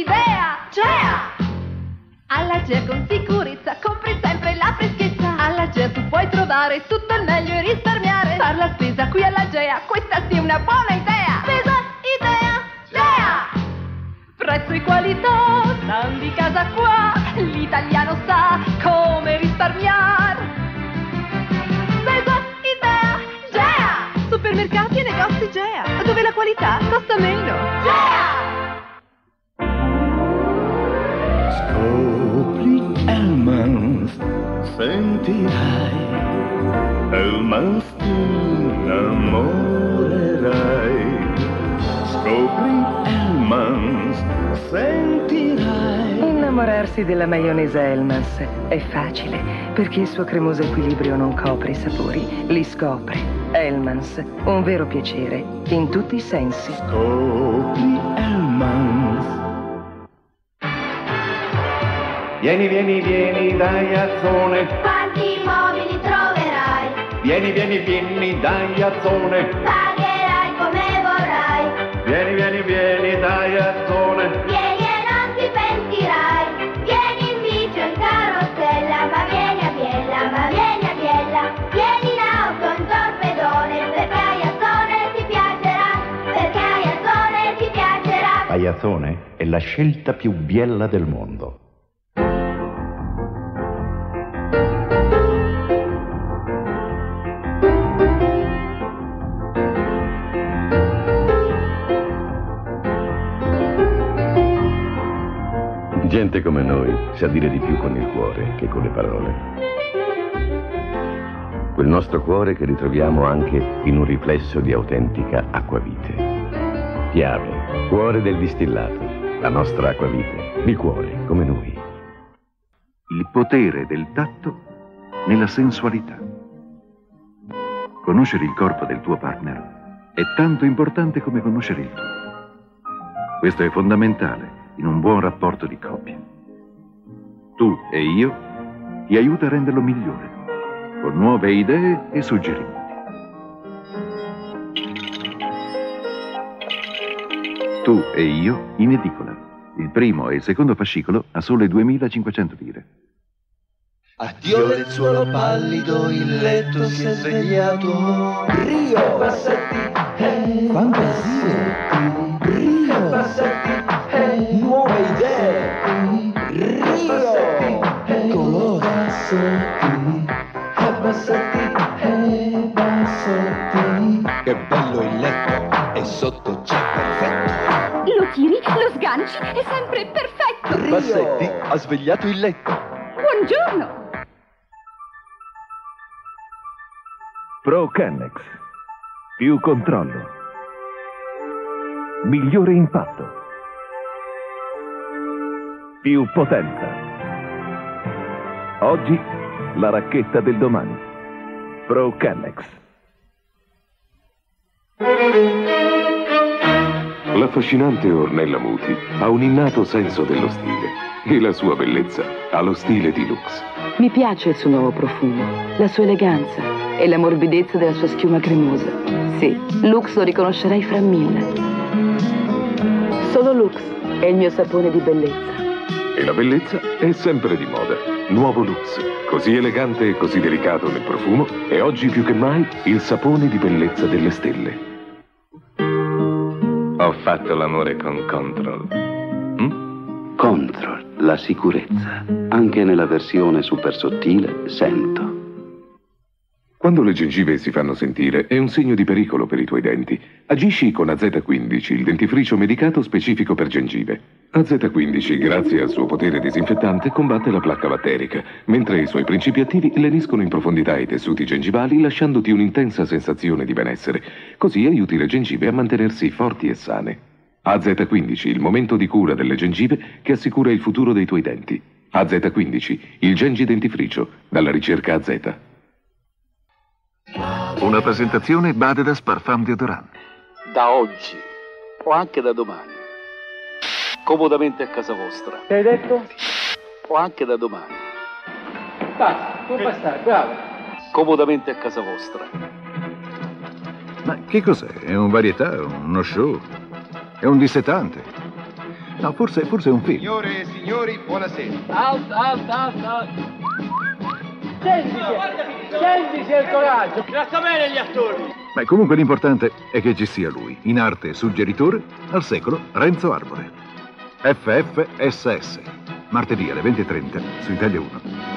Epidea, GEA! Alla GEA con sicurezza compri sempre la freschezza. Alla GEA tu puoi trovare tutto il meglio e risparmiare. Far la spesa qui alla GEA, questa sia una buona idea. Spesa, idea, GEA! Prezzo e qualità, stan di casa qua. L'italiano sa come risparmiare. Spesa, idea, GEA! Supermercati e negozi GEA, dove la qualità costa meno. GEA! Scopri Hellmann's, sentirai, Hellmann's ti innamorerai. Scopri Hellmann's, sentirai. Innamorarsi della maionese Hellmann's è facile, perché il suo cremoso equilibrio non copre i sapori, li scopre. Hellmann's, un vero piacere, in tutti i sensi. Scopri Hellmann's. Vieni, vieni, vieni da Aiazzone, quanti mobili troverai. Vieni, vieni, vieni da Aiazzone, pagherai come vorrai. Vieni, vieni, vieni da Aiazzone, vieni e non ti pentirai. Vieni in bici o in carrozzella, ma vieni a Biella, ma vieni a Biella. Vieni in auto, in torpedone, perché Aiazzone ti piacerà. Perché Aiazzone ti piacerà. Aiazzone è la scelta più biella del mondo. Gente come noi sa dire di più con il cuore che con le parole. Quel nostro cuore che ritroviamo anche in un riflesso di autentica acquavite. Piave, cuore del distillato, la nostra acquavite, il cuore come noi. Il potere del tatto nella sensualità. Conoscere il corpo del tuo partner è tanto importante come conoscere il tuo. Questo è fondamentale in un buon rapporto di coppia. Tu e io ti aiuta a renderlo migliore, con nuove idee e suggerimenti. Tu e io in edicola, il primo e il secondo fascicolo a sole 2.500 lire. Addio lenzuolo pallido, il letto si è svegliato. Rio Bassetti, fantasia. Rio Bassetti, nuove idee. Rio Colorazzo, Bassetti, Bassetti. Che bello il letto, e sotto c'è perfetto. Lo tiri, lo sganci, è sempre perfetto. Rio Bassetti ha svegliato il letto. Buongiorno. Pro Kennex, più controllo, migliore impatto, più potenza. Oggi la racchetta del domani. Pro Kennex. L'affascinante Ornella Muti ha un innato senso dello stile e la sua bellezza ha lo stile di Lux. Mi piace il suo nuovo profumo, la sua eleganza e la morbidezza della sua schiuma cremosa. Sì, Lux lo riconoscerai fra mille. Solo Lux è il mio sapone di bellezza. E la bellezza è sempre di moda. Nuovo Lux, così elegante e così delicato nel profumo, è oggi più che mai il sapone di bellezza delle stelle. Ho fatto l'amore con Control. Control, la sicurezza. Anche nella versione super sottile, sento. Quando le gengive si fanno sentire, è un segno di pericolo per i tuoi denti. Agisci con AZ15, il dentifricio medicato specifico per gengive. AZ15, grazie al suo potere disinfettante, combatte la placca batterica, mentre i suoi principi attivi leniscono in profondità i tessuti gengivali, lasciandoti un'intensa sensazione di benessere. Così aiuti le gengive a mantenersi forti e sane. AZ15, il momento di cura delle gengive che assicura il futuro dei tuoi denti. AZ15, il gengi dentifricio, dalla ricerca AZ. Una presentazione Badedas Parfum Deodorant. Da oggi, o anche da domani, comodamente a casa vostra. L'hai detto? O anche da domani. Basta, non basta, bravo. Comodamente a casa vostra. Ma che cos'è? È un varietà, uno show? È un dissetante? No, forse è un film. Signore e signori, buonasera. Out, out, out, out. Sentite il coraggio. Tratta bene gli attori. Beh, comunque l'importante è che ci sia lui, in arte suggeritore, al secolo Renzo Arbore. FFSS, martedì alle 20:30 su Italia 1.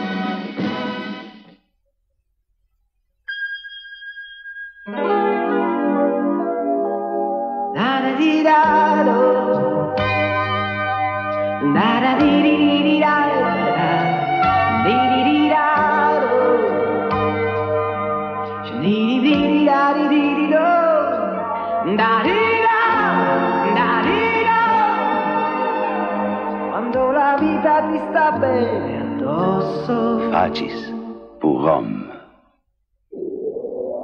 Quando la vita ti sta bene addosso. Facis, pour homme.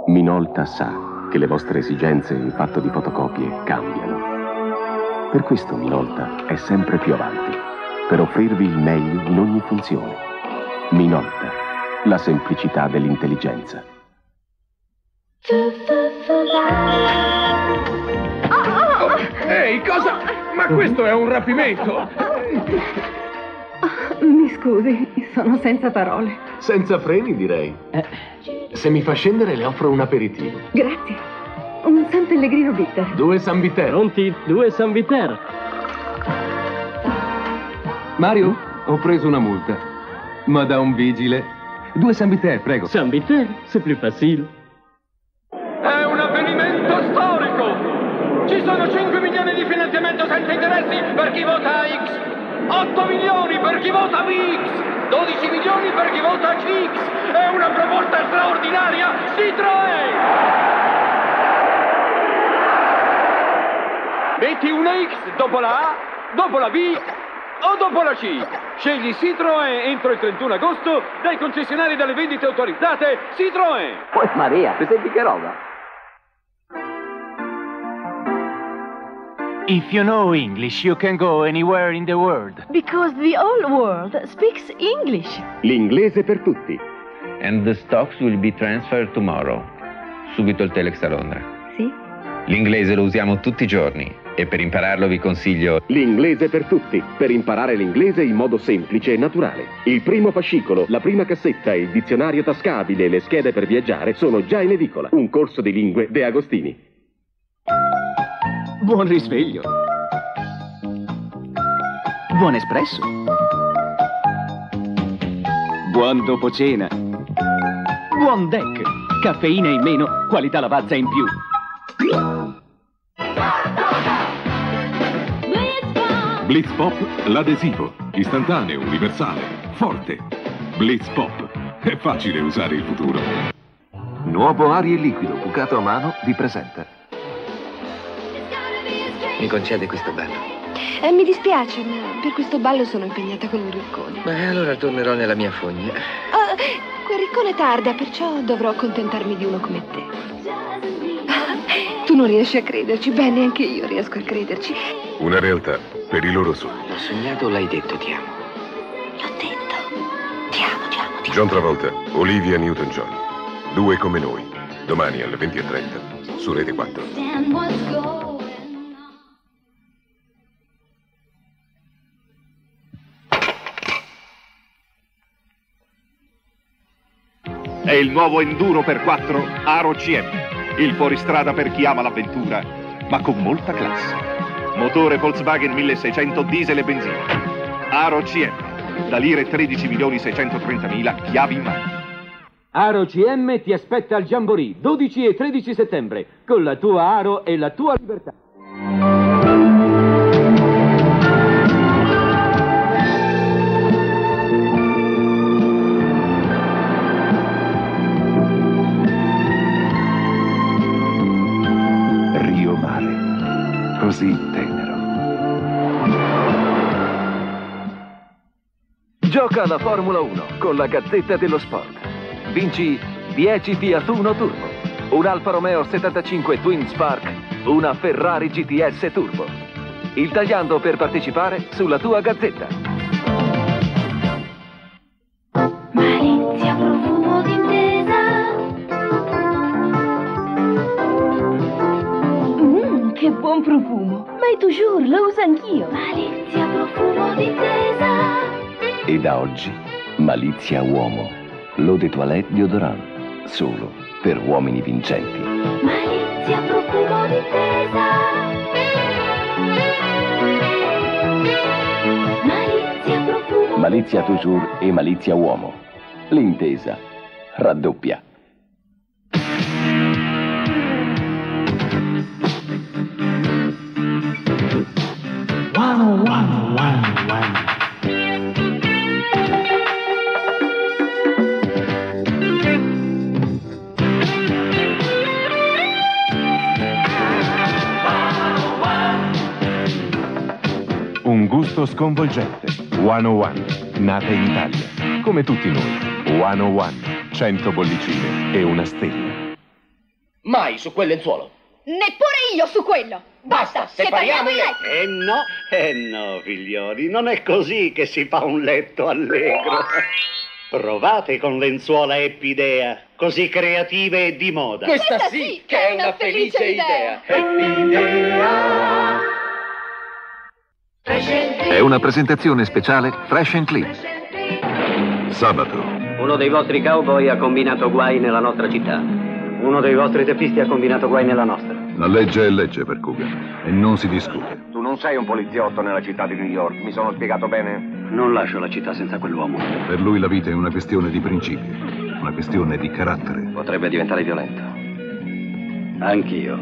Minolta sa che le vostre esigenze in fatto di fotocopie cambiano. Per questo Minolta è sempre più avanti, per offrirvi il meglio in ogni funzione. Minolta, la semplicità dell'intelligenza. Ehi, cosa? Ma questo è un rapimento! Oh, mi scusi, sono senza parole. Senza freni, direi. Se mi fa scendere, le offro un aperitivo. Grazie. Un San Pellegrino bitter. 2 Sanbittèr. Pronti? 2 Sanbittèr. Mario, ho preso una multa. Ma da un vigile. 2 Sanbittèr, prego. Sanbittèr, c'est plus facile. È un avvenimento storico! Ci sono 5 milioni di finanziamento senza interessi per chi vota X, 8 milioni per chi vota VX, 12 milioni per chi vota CX. È una proposta straordinaria, Citroën! Metti una X dopo la A, dopo la B o dopo la C. Scegli Citroën entro il 31 agosto dai concessionari delle vendite autorizzate Citroën. Poi Maria, ti senti che roba? If you know English, you can go anywhere in the world. Because the whole world speaks English. L'inglese per tutti. And the stocks will be transferred tomorrow. Subito il telex a Londra. Sì? L'inglese lo usiamo tutti i giorni e per impararlo vi consiglio L'inglese per tutti, per imparare l'inglese in modo semplice e naturale. Il primo fascicolo, la prima cassetta, il dizionario tascabile e le schede per viaggiare sono già in edicola. Un corso di lingue De Agostini. Buon risveglio. Buon espresso. Buon dopo cena. Buon deck. Caffeina in meno, qualità Lavazza in più. Bliz Pop, l'adesivo. Istantaneo, universale, forte. Bliz Pop. È facile usare il futuro. Nuovo aria e liquido, bucato a mano, vi presenta. Mi concede questo ballo? Mi dispiace, ma per questo ballo sono impegnata con un riccone. Beh, allora tornerò nella mia fogna. Oh, quel riccone tarda, perciò dovrò accontentarmi di uno come te. Tu non riesci a crederci, beh, neanche io riesco a crederci. Una realtà per i loro sogni. L'ho sognato o l'hai detto ti amo? L'ho detto. Ti amo, ti amo, ti amo. John Travolta, Olivia Newton-John. 2 come noi. Domani alle 20:30 su Rete 4. È il nuovo Enduro per 4 Aro CM, il fuoristrada per chi ama l'avventura, ma con molta classe. Motore Volkswagen 1600 diesel e benzina. Aro CM, da lire 13.630.000, chiavi in mano. Aro CM ti aspetta al Jamboree, 12 e 13 settembre, con la tua Aro e la tua libertà. Così tenero. Gioca alla Formula 1 con la Gazzetta dello Sport. Vinci 10 Fiat Uno Turbo, un Alfa Romeo 75 Twin Spark, una Ferrari GTS Turbo. Il tagliando per partecipare sulla tua Gazzetta. Malizia profumo d'intesa. Che buon profumo! Ma è toujours, lo uso anch'io. Malizia, profumo d'intesa. E da oggi, Malizia Uomo, l'eau de toilette deodorant, solo per uomini vincenti. Malizia, profumo d'intesa. Malizia, profumo. Malizia toujours e Malizia Uomo. L'intesa raddoppia. Un gusto sconvolgente. 101, nata in Italia, come tutti noi. 101, 100 bollicine e una stella. Mai su quel lenzuolo. Neppure io su quello! Basta, separiamo io! Eh no, figlioli, non è così che si fa un letto allegro. Provate con lenzuola Epidea, così creative e di moda. Questa sì che è una felice idea! Epidea! È una presentazione speciale Fresh and Clean. Sabato. Uno dei vostri cowboy ha combinato guai nella nostra città. Uno dei vostri teppisti ha combinato guai nella nostra. La legge è legge per Coogan e non si discute. Tu non sei un poliziotto nella città di New York, mi sono spiegato bene? Non lascio la città senza quell'uomo. Per lui la vita è una questione di principi, una questione di carattere. Potrebbe diventare violento. Anch'io.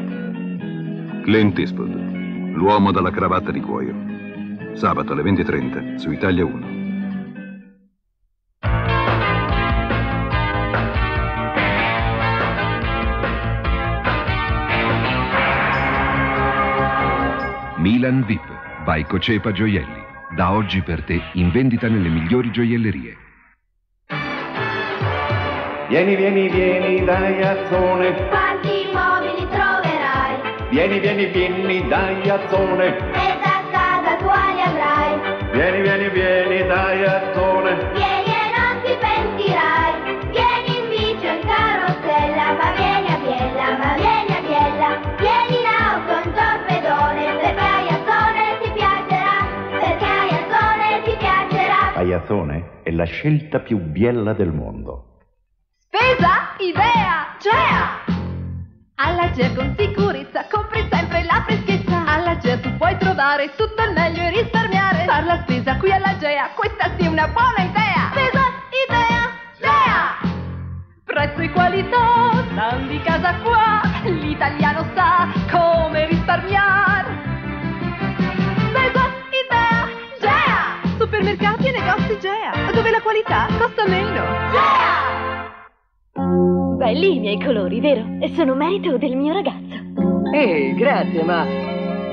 Clint Eastwood, l'uomo dalla cravatta di cuoio. Sabato alle 20:30 su Italia 1. Milan VIP, by Cocepa Gioielli. Da oggi per te in vendita nelle migliori gioiellerie. Vieni da Aiazzone. Quanti mobili troverai? Vieni da Aiazzone. E da casa quali avrai? Vieni da Aiazzone. Vieni e non ti pentirai. Vieni in bici o in carrozzella, ma vieni a Biella, ma vieni a Biella. Vieni in auto, in torpedone. Aiazzone è la scelta più bella del mondo. Spesa, idea, GEA! Alla GEA con sicurezza compri sempre la freschezza. Alla GEA tu puoi trovare tutto il meglio e risparmiare. Far la spesa qui alla GEA, questa sì è una buona idea. Spesa, idea, GEA! Prezzo e qualità, stan di casa qua. L'italiano sa come risparmiare. Supermercati e negozi GEA, dove la qualità costa meno. GEA! Belli i miei colori, vero? Sono merito del mio ragazzo. Ehi, grazie, ma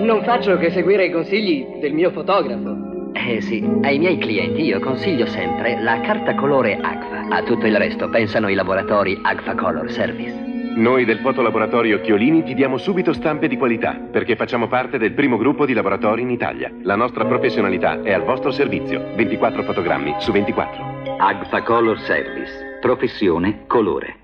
non faccio che seguire i consigli del mio fotografo. Eh sì, ai miei clienti io consiglio sempre la carta colore Agfa. A tutto il resto pensano i laboratori Agfa Color Service. Noi del fotolaboratorio Chiolini ti diamo subito stampe di qualità, perché facciamo parte del primo gruppo di laboratori in Italia. La nostra professionalità è al vostro servizio. 24 fotogrammi su 24. Agfa Color Service. Professione, colore.